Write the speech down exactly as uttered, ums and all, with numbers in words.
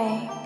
away.